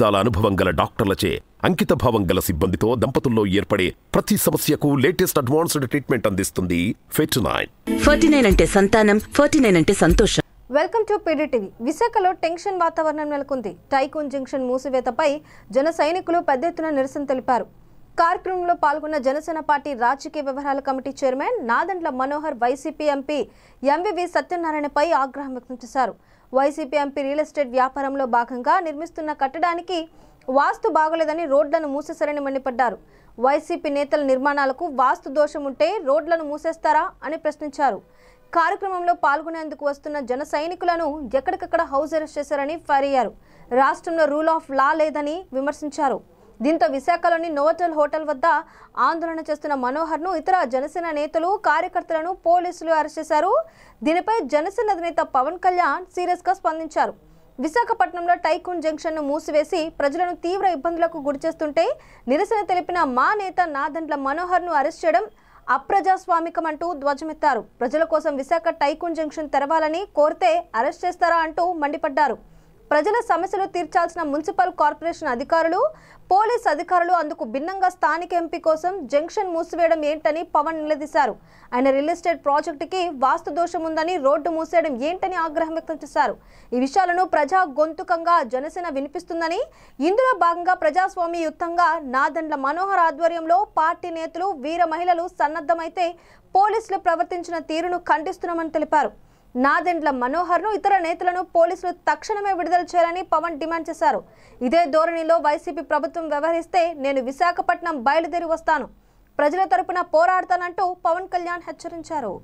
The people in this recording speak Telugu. దశాబ్దాల అనుభవం గల డాక్టర్లచే అంకిత భావం గల సిబ్బందితో దంపతుల్లో ఏర్పడే ప్రతి సమస్యకు లేటెస్ట్ అడ్వాన్స్డ్ ట్రీట్మెంట్ అందిస్తుంది ఫెర్టినైన్. ఫెర్టినైన్ అంటే సంతానం, ఫెర్టినైన్ అంటే సంతోషం. Welcome to PD TV. విశాఖలో టెన్షన్ వాతావరణం నెలకొంది. టైకూన్ జంక్షన్ మూసివేతపై జన సైనికులు పెద్ద ఎత్తున నిరసన తెలిపారు. కార్యక్రమంలో పాల్గొన్న జనసేన పార్టీ రాజకీయ వ్యవహారాల committee chairman Nadendla Manohar YCP MP MVV సత్యనారాయణపై ఆగ్రహం వ్యక్తం చేశారు. వైసీపీ ఎంపీ రియల్ ఎస్టేట్ వ్యాపారంలో భాగంగా నిర్మిస్తున్న కట్టడానికి వాస్తు బాగోలేదని రోడ్లను మూసేశారని మండిపడ్డారు. వైసీపీ నేతల నిర్మాణాలకు వాస్తు దోషం ఉంటే రోడ్లను మూసేస్తారా అని ప్రశ్నించారు. కార్యక్రమంలో పాల్గొనేందుకు వస్తున్న జన సైనికులను ఎక్కడికక్కడ హౌస్ అరెస్ట్ చేశారని ఫైర్ అయ్యారు. రాష్ట్రంలో రూల్ ఆఫ్ లా లేదని విమర్శించారు. దీంతో విశాఖలోని నోవటల్ హోటల్ వద్ద ఆందోళన చేస్తున్న మనోహర్ను ఇతర జనసేన నేతలు కార్యకర్తలను పోలీసులు అరెస్ట్ చేశారు. దీనిపై జనసేన అధినేత పవన్ కళ్యాణ్ సీరియస్గా స్పందించారు. విశాఖపట్నంలో టైకూన్ జంక్షన్ను మూసివేసి ప్రజలను తీవ్ర ఇబ్బందులకు గురిచేస్తుంటే నిరసన తెలిపిన మా నేత నాదెండ్ల మనోహర్ను అరెస్ట్ చేయడం అప్రజాస్వామికం అంటూ ధ్వజమెత్తారు. ప్రజల కోసం విశాఖ టైకూన్ జంక్షన్ తెరవాలని కోరితే అరెస్ట్ చేస్తారా అంటూ మండిపడ్డారు. ప్రజల సమస్యలు తీర్చాల్సిన మున్సిపల్ కార్పొరేషన్ అధికారులు, పోలీస్ అధికారులు అందుకు భిన్నంగా స్థానిక ఎంపీ కోసం జంక్షన్ మూసివేయడం ఏంటని పవన్ నిలదీశారు. ఆయన రియల్ ఎస్టేట్ ప్రాజెక్టుకి వాస్తు దోషం ఉందని రోడ్డు మూసేయడం ఏంటని ఆగ్రహం వ్యక్తం చేశారు. ఈ విషయాలను ప్రజా గొంతుకంగా జనసేన వినిపిస్తుందని, ఇందులో భాగంగా ప్రజాస్వామ్యయుతంగా నాదెండ్ల మనోహర్ ఆధ్వర్యంలో పార్టీ నేతలు, వీర మహిళలు సన్నద్ధమైతే పోలీసులు ప్రవర్తించిన తీరును ఖండిస్తున్నామని తెలిపారు. నాదెండ్ల మనోహర్ను ఇతర నేతలను పోలీసులు తక్షణమే విడుదల చేయాలని పవన్ డిమాండ్ చేశారు. ఇదే ధోరణిలో వైసీపీ ప్రభుత్వం వ్యవహరిస్తే నేను విశాఖపట్నం బయలుదేరి వస్తాను, ప్రజల తరపున పోరాడతానంటూ పవన్ కళ్యాణ్ హెచ్చరించారు.